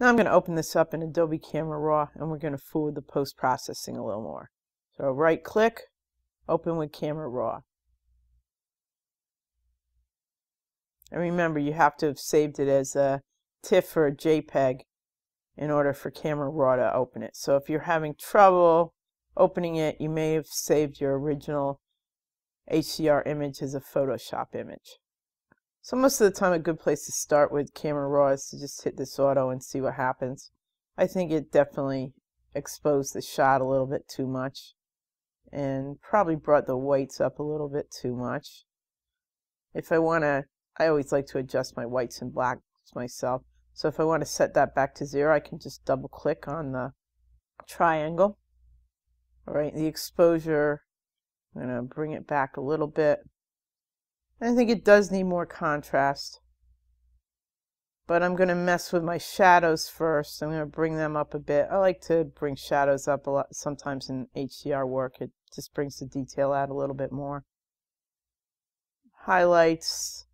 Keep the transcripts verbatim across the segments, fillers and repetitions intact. Now I'm going to open this up in Adobe Camera Raw, and we're going to fool with the post-processing a little more. So right click, open with Camera Raw. And remember, you have to have saved it as a TIFF or a JPEG in order for Camera Raw to open it. So if you're having trouble opening it, you may have saved your original H D R image as a Photoshop image. So most of the time, a good place to start with Camera Raw is to just hit this auto and see what happens. I think it definitely exposed the shot a little bit too much and probably brought the whites up a little bit too much. If I want to, I always like to adjust my whites and blacks myself. So if I want to set that back to zero, I can just double click on the triangle. All right, the exposure, I'm going to bring it back a little bit. I think it does need more contrast, but I'm going to mess with my shadows first. I'm going to bring them up a bit. I like to bring shadows up a lot. Sometimes in H D R work, it just brings the detail out a little bit more. Highlights,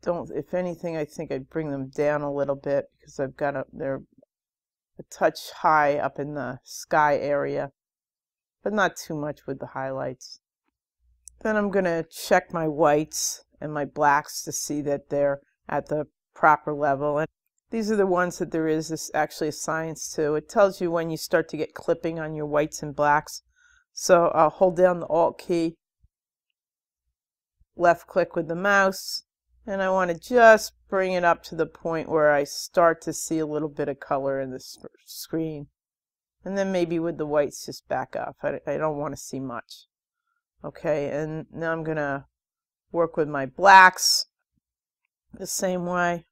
don't, if anything, I think I'd bring them down a little bit because I've got a, they're a touch high up in the sky area, but not too much with the highlights. Then I'm going to check my whites and my blacks to see that they're at the proper level. And these are the ones that there is this actually a science to. It tells you when you start to get clipping on your whites and blacks. So I'll hold down the Alt key, left click with the mouse, and I want to just bring it up to the point where I start to see a little bit of color in the screen. And then maybe with the whites just back up. I, I don't want to see much. Okay, and now I'm going to work with my blacks the same way.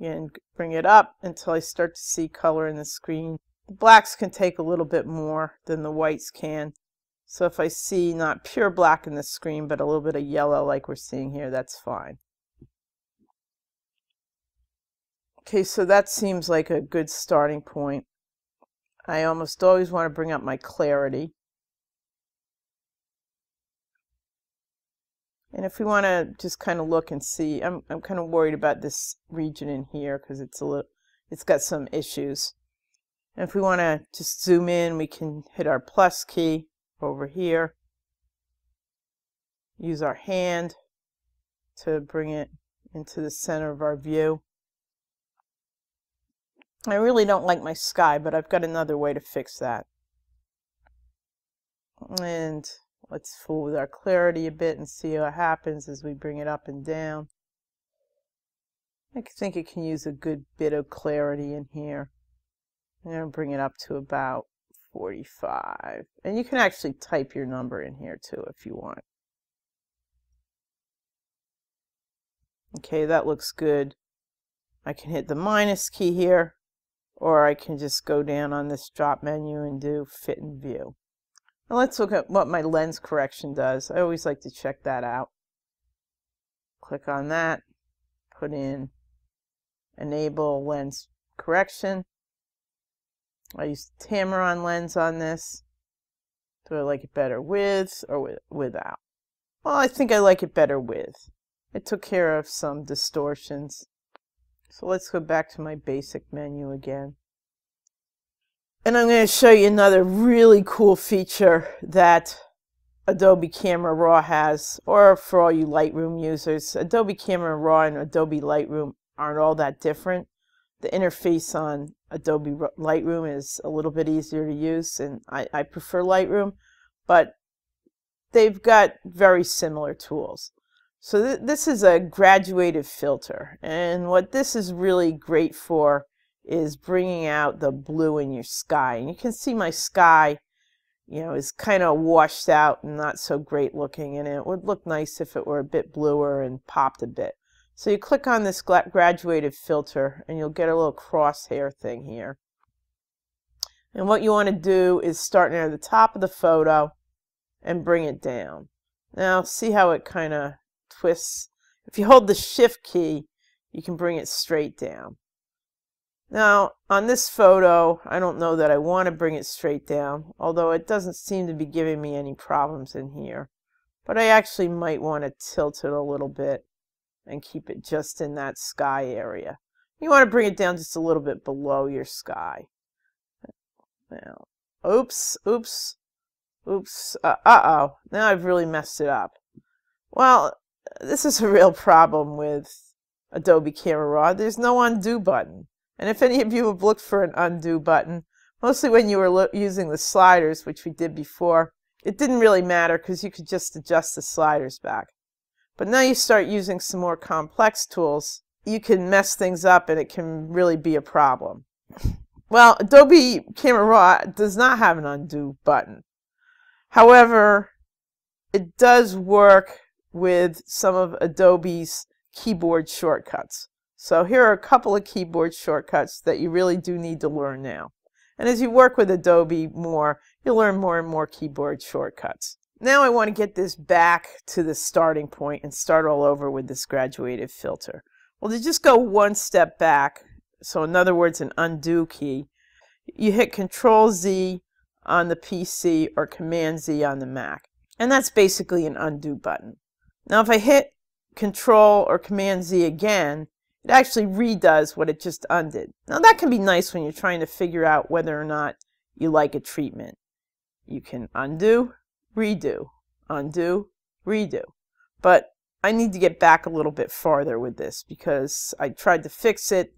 Again, bring it up until I start to see color in the screen. The blacks can take a little bit more than the whites can. So if I see not pure black in the screen, but a little bit of yellow like we're seeing here, that's fine. Okay, so that seems like a good starting point. I almost always want to bring up my clarity. And if we want to just kind of look and see, I'm, I'm kind of worried about this region in here because it's a little, it's got some issues. And if we want to just zoom in, we can hit our plus key over here. Use our hand to bring it into the center of our view. I really don't like my sky, but I've got another way to fix that. And let's fool with our clarity a bit and see what happens as we bring it up and down. I think it can use a good bit of clarity in here. I'm going to bring it up to about forty-five. And you can actually type your number in here too if you want. Okay, that looks good. I can hit the minus key here, or I can just go down on this drop menu and do fit and view. Now let's look at what my lens correction does. I always like to check that out. Click on that, put in enable lens correction. I use the Tamron lens on this. Do I like it better with or without? Well, I think I like it better with. It took care of some distortions. So let's go back to my basic menu again. And I'm going to show you another really cool feature that Adobe Camera Raw has, or for all you Lightroom users. Adobe Camera Raw and Adobe Lightroom aren't all that different. The interface on Adobe Lightroom is a little bit easier to use, and I, I prefer Lightroom, but they've got very similar tools. So th this is a graduated filter, and what this is really great for is bringing out the blue in your sky. And you can see my sky, you know, is kind of washed out and not so great looking, and it would look nice if it were a bit bluer and popped a bit. So you click on this graduated filter and you'll get a little crosshair thing here. And what you want to do is start near the top of the photo and bring it down. Now see how it kind of twists. If you hold the shift key, you can bring it straight down. Now, on this photo, I don't know that I want to bring it straight down, although it doesn't seem to be giving me any problems in here. But I actually might want to tilt it a little bit and keep it just in that sky area. You want to bring it down just a little bit below your sky. Now, oops, oops, oops, uh, uh-oh, now I've really messed it up. Well, this is a real problem with Adobe Camera Raw. There's no undo button. And if any of you have looked for an undo button, mostly when you were using the sliders, which we did before, it didn't really matter because you could just adjust the sliders back. But now you start using some more complex tools, you can mess things up and it can really be a problem. Well, Adobe Camera Raw does not have an undo button. However, it does work with some of Adobe's keyboard shortcuts. So here are a couple of keyboard shortcuts that you really do need to learn now. And as you work with Adobe more, you'll learn more and more keyboard shortcuts. Now I want to get this back to the starting point and start all over with this graduated filter. Well, to just go one step back, so in other words an undo key, you hit control Z on the P C or command Z on the Mac. And that's basically an undo button. Now if I hit control or command Z again, it actually redoes what it just undid. Now that can be nice when you're trying to figure out whether or not you like a treatment. You can undo, redo, undo, redo. But I need to get back a little bit farther with this because I tried to fix it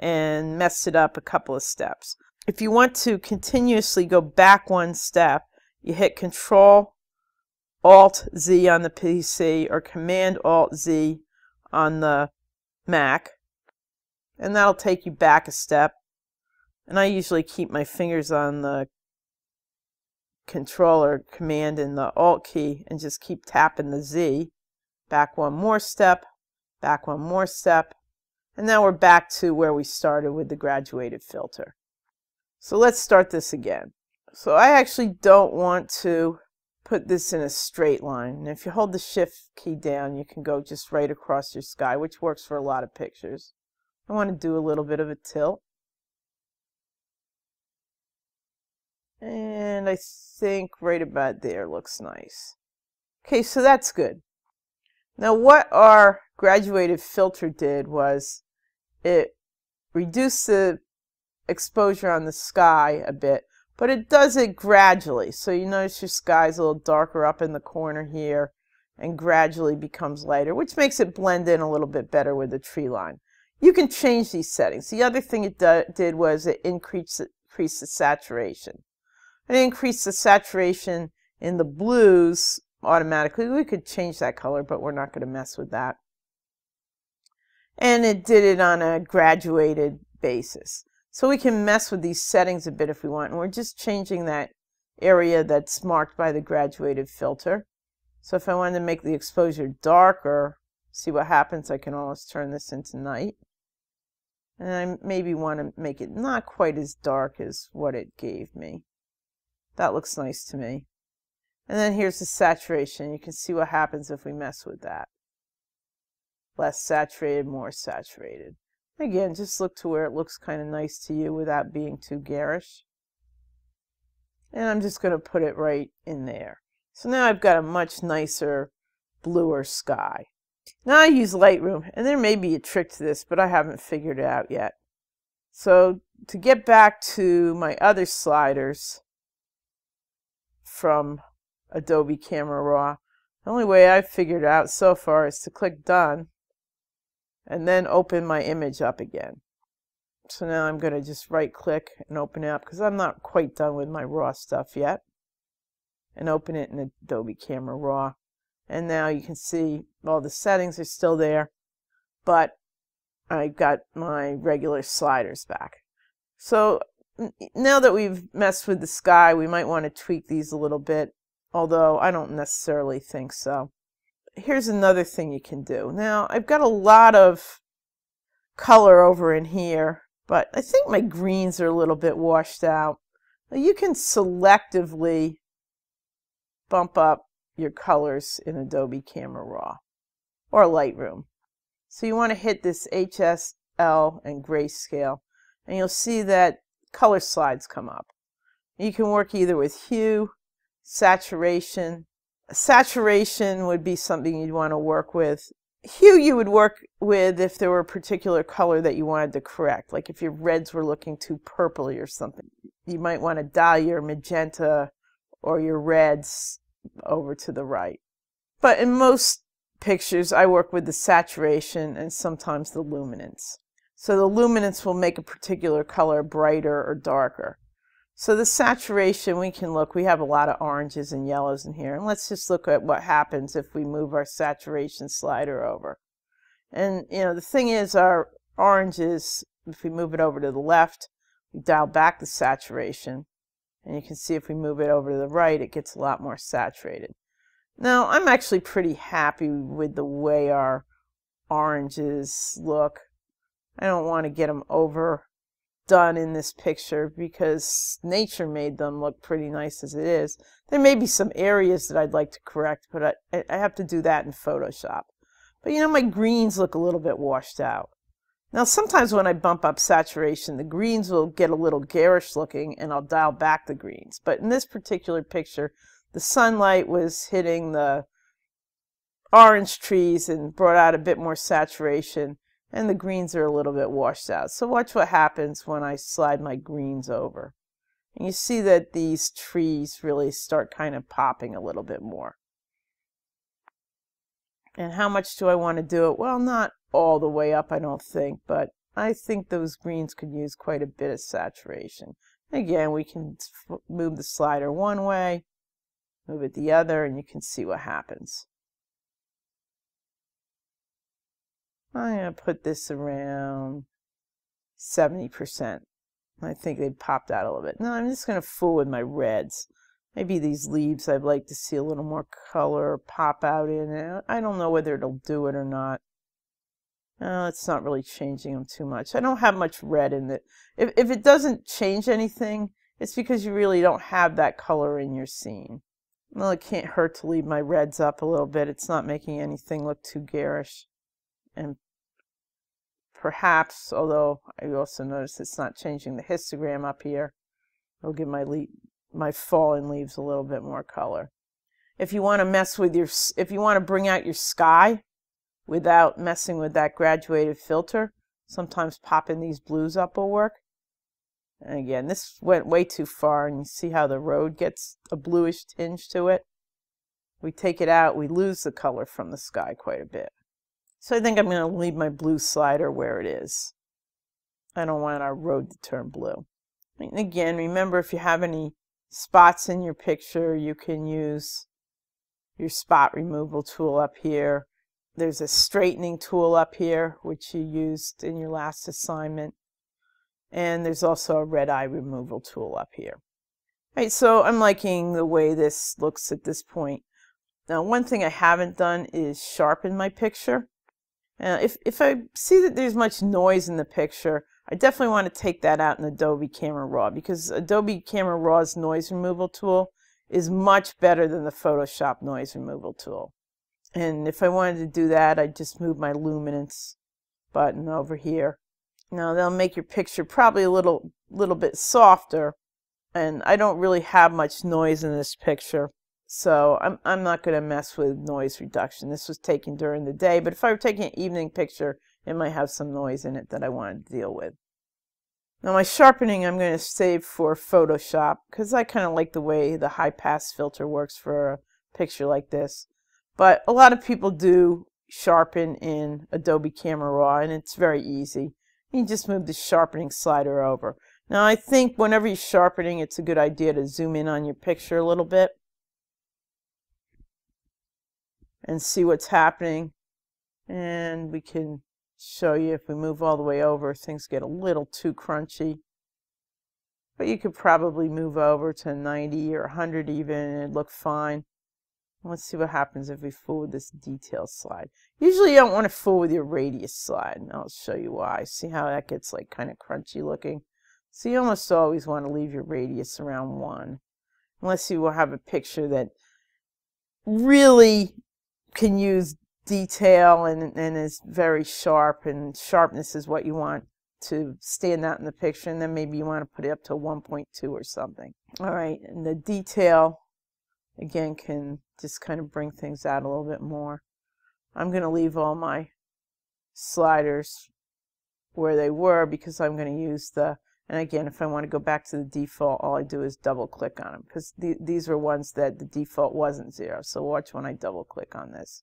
and messed it up a couple of steps. If you want to continuously go back one step, you hit control Alt Z on the P C or Command Alt Z on the Mac, and that'll take you back a step. And I usually keep my fingers on the Control or Command and the Alt key and just keep tapping the Z. Back one more step, back one more step, and now we're back to where we started with the graduated filter. So let's start this again. So I actually don't want to put this in a straight line, and if you hold the shift key down you can go just right across your sky, which works for a lot of pictures. I want to do a little bit of a tilt, and I think right about there looks nice. Okay, so that's good. Now what our graduated filter did was it reduced the exposure on the sky a bit, but it does it gradually. So you notice your sky's a little darker up in the corner here and gradually becomes lighter, which makes it blend in a little bit better with the tree line. You can change these settings. The other thing it do, did was it increased, increased the saturation. It increased the saturation in the blues automatically. We could change that color, but we're not going to mess with that. And it did it on a graduated basis. So we can mess with these settings a bit if we want, and we're just changing that area that's marked by the graduated filter. So if I wanted to make the exposure darker, see what happens, I can almost turn this into night. And I maybe want to make it not quite as dark as what it gave me. That looks nice to me. And then here's the saturation. You can see what happens if we mess with that. Less saturated, more saturated. Again, just look to where it looks kind of nice to you without being too garish. And I'm just going to put it right in there. So now I've got a much nicer, bluer sky. Now I use Lightroom, and there may be a trick to this, but I haven't figured it out yet. So to get back to my other sliders from Adobe Camera Raw, the only way I've figured it out so far is to click Done, and then open my image up again. So now I'm going to just right click and open it up because I'm not quite done with my raw stuff yet. And open it in Adobe Camera Raw. And now you can see all the settings are still there, but I got my regular sliders back. So now that we've messed with the sky, we might want to tweak these a little bit, although I don't necessarily think so. Here's another thing you can do. Now, I've got a lot of color over in here, but I think my greens are a little bit washed out. Now, you can selectively bump up your colors in Adobe Camera Raw or Lightroom. So you want to hit this H S L and grayscale, and you'll see that color slides come up. You can work either with hue, saturation. Saturation would be something you'd want to work with hue you would work with if there were a particular color that you wanted to correct. Like if your reds were looking too purpley or something, you might want to dial your magenta or your reds over to the right. But in most pictures, I work with the saturation and sometimes the luminance. So the luminance will make a particular color brighter or darker. So the saturation, we can look, we have a lot of oranges and yellows in here, and let's just look at what happens if we move our saturation slider over. And you know, the thing is, our oranges, if we move it over to the left, we dial back the saturation, and you can see if we move it over to the right, it gets a lot more saturated. Now, I'm actually pretty happy with the way our oranges look. I don't want to get them over done in this picture because nature made them look pretty nice as it is. There may be some areas that I'd like to correct, but I, I have to do that in Photoshop. But you know, my greens look a little bit washed out. Now sometimes when I bump up saturation, the greens will get a little garish looking and I'll dial back the greens. But in this particular picture, the sunlight was hitting the orange trees and brought out a bit more saturation, and the greens are a little bit washed out. So watch what happens when I slide my greens over. And you see that these trees really start kind of popping a little bit more. And how much do I want to do it? Well, not all the way up, I don't think, but I think those greens could use quite a bit of saturation. Again, we can move the slider one way, move it the other, and you can see what happens. I'm going to put this around seventy percent. I think they popped out a little bit. Now I'm just going to fool with my reds. Maybe these leaves, I'd like to see a little more color pop out in it. I don't know whether it'll do it or not. Uh, it's not really changing them too much. I don't have much red in it. If, if it doesn't change anything, it's because you really don't have that color in your scene. Well, it can't hurt to leave my reds up a little bit. It's not making anything look too garish. And perhaps, although I also notice it's not changing the histogram up here, it'll give my le my fallen leaves a little bit more color. If you want to mess with your, if you want to bring out your sky without messing with that graduated filter, sometimes popping these blues up will work. And again, this went way too far, and you see how the road gets a bluish tinge to it. We take it out, we lose the color from the sky quite a bit. So I think I'm going to leave my blue slider where it is. I don't want our road to turn blue. And again, remember, if you have any spots in your picture, you can use your spot removal tool up here. There's a straightening tool up here, which you used in your last assignment. And there's also a red eye removal tool up here. All right, so I'm liking the way this looks at this point. Now, one thing I haven't done is sharpen my picture. Uh, if, if I see that there's much noise in the picture, I definitely want to take that out in Adobe Camera Raw, because Adobe Camera Raw's noise removal tool is much better than the Photoshop noise removal tool. And if I wanted to do that, I'd just move my luminance button over here. Now they'll make your picture probably a little, little bit softer, and I don't really have much noise in this picture. So I'm, I'm not going to mess with noise reduction. This was taken during the day, but if I were taking an evening picture, it might have some noise in it that I wanted to deal with. Now my sharpening I'm going to save for Photoshop, because I kind of like the way the high pass filter works for a picture like this. But a lot of people do sharpen in Adobe Camera Raw, and it's very easy. You just move the sharpening slider over. Now I think whenever you're sharpening, it's a good idea to zoom in on your picture a little bit and see what's happening. And we can show you, if we move all the way over, things get a little too crunchy. But you could probably move over to ninety or one hundred even, and it'd look fine. Let's see what happens if we fool with this detail slide. Usually you don't want to fool with your radius slide, and I'll show you why. See how that gets like kind of crunchy looking? So you almost always want to leave your radius around one, unless you will have a picture that really can use detail and, and is very sharp, and sharpness is what you want to stand out in the picture, and then maybe you want to put it up to one point two or something. All right, and the detail, again, can just kind of bring things out a little bit more. I'm going to leave all my sliders where they were because I'm going to use the, and again, if I want to go back to the default, all I do is double click on them because th these were ones that the default wasn't zero. So watch when I double click on this.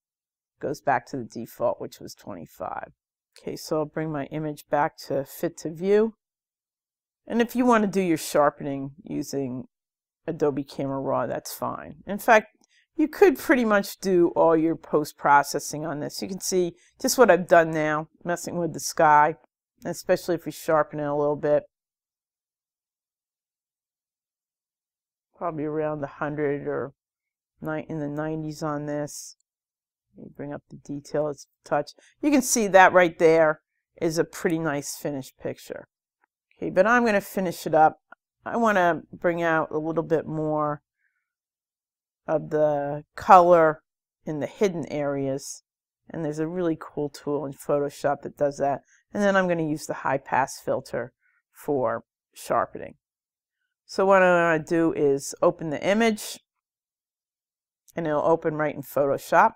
It goes back to the default, which was twenty-five. Okay, so I'll bring my image back to fit to view. And if you want to do your sharpening using Adobe Camera Raw, that's fine. In fact, you could pretty much do all your post-processing on this. You can see just what I've done now, messing with the sky, especially if we sharpen it a little bit. Probably around one hundred or in the nineties on this. Let me bring up the detail, it's touch. You can see that right there is a pretty nice finished picture. Okay, but I'm going to finish it up. I want to bring out a little bit more of the color in the hidden areas, and there's a really cool tool in Photoshop that does that. And then I'm going to use the high pass filter for sharpening. So what I want to do is open the image, and it'll open right in Photoshop.